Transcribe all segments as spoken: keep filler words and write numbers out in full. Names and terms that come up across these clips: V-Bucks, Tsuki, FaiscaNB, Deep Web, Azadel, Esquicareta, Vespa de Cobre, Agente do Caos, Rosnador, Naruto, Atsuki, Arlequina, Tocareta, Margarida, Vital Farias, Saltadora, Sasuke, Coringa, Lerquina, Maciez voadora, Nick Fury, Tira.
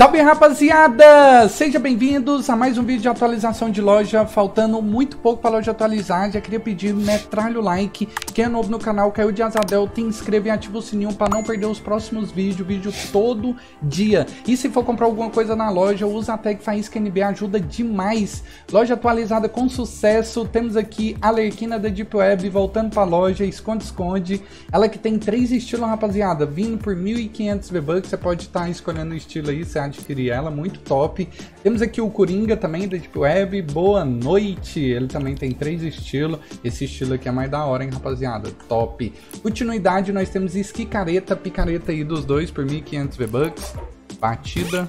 Salve, rapaziada! Sejam bem-vindos a mais um vídeo de atualização de loja. Faltando muito pouco para a loja atualizar, já queria pedir, metralha o like. Quem é novo no canal, caiu de Azadel, te inscreve e ativa o sininho para não perder os próximos vídeos, vídeo todo dia. E se for comprar alguma coisa na loja, usa a tag FaiscaNB, ajuda demais. Loja atualizada com sucesso, temos aqui a Lerquina da Deep Web voltando para a loja, esconde-esconde. Ela que tem três estilos, rapaziada, vindo por mil e quinhentos V-Bucks, você pode estar tá escolhendo o estilo aí, você adquirir ela, muito top. Temos aqui o Coringa também da Deep Web, boa noite, ele também tem três estilos, esse estilo aqui é mais da hora, hein, rapaziada, top. Continuidade, nós temos Esquicareta, picareta aí dos dois por mil e quinhentos V-Bucks, batida.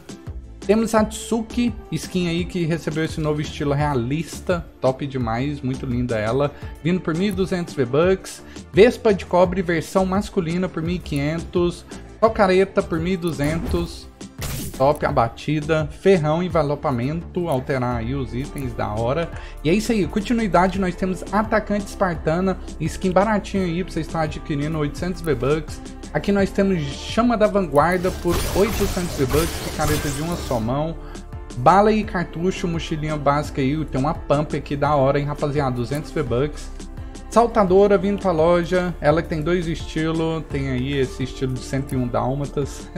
Temos a Atsuki, skin aí que recebeu esse novo estilo realista, top demais, muito linda ela, vindo por mil e duzentos V-Bucks. Vespa de Cobre, versão masculina, por mil e quinhentos, Tocareta por mil e duzentos, top, a batida, ferrão, envelopamento, alterar aí os itens, da hora. E é isso aí, continuidade, nós temos atacante espartana, skin baratinho aí pra você estar adquirindo, oitocentos V-Bucks. Aqui nós temos chama da vanguarda por oitocentos V-Bucks, picareta de uma só mão. Bala e cartucho, mochilinha básica aí, tem uma pump aqui da hora, hein, rapaziada, duzentos V-Bucks. Saltadora vindo pra loja, ela que tem dois estilos, tem aí esse estilo de cento e um dálmatas,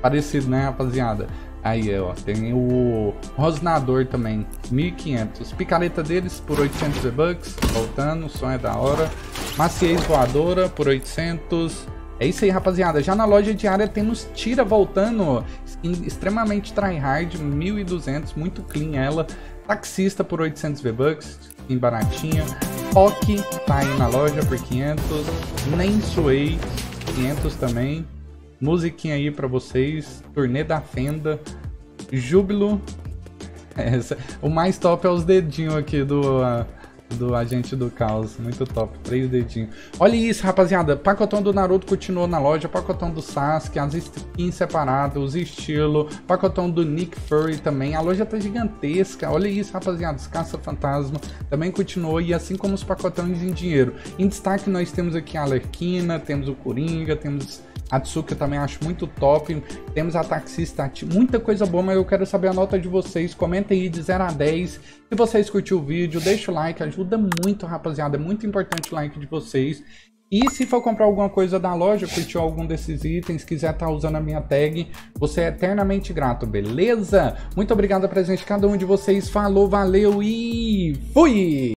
parecido, né, rapaziada? Aí, ó, tem o Rosnador também, mil e quinhentos, picareta deles por oitocentos V-Bucks, voltando, o som é da hora. Maciez voadora por oitocentos. É isso aí, rapaziada, já na loja diária temos Tira voltando, extremamente tryhard, mil e duzentos, muito clean ela. Taxista por oitocentos V-Bucks, em baratinha. Rock tá aí na loja por quinhentos. Nem suei, quinhentos também. Musiquinha aí pra vocês. Turnê da Fenda. Júbilo. Essa. O mais top é os dedinhos aqui do... Uh... do Agente do Caos, muito top, três dedinhos. Olha isso, rapaziada, pacotão do Naruto continuou na loja, pacotão do Sasuke, as skins separadas, os estilos, pacotão do Nick Fury também, a loja tá gigantesca. Olha isso, rapaziada, os caça-fantasma também continuou, e assim como os pacotões em dinheiro. Em destaque nós temos aqui a Arlequina, temos o Coringa, temos a Tsuki, eu também acho muito top, temos a taxista, muita coisa boa, mas eu quero saber a nota de vocês, comentem aí de zero a dez, se vocês curtiram o vídeo, deixa o like, ajuda muito, rapaziada, é muito importante o like de vocês. E se for comprar alguma coisa da loja, curtiu algum desses itens, quiser estar tá usando a minha tag, você é eternamente grato, beleza? Muito obrigado a presente cada um de vocês, falou, valeu e fui!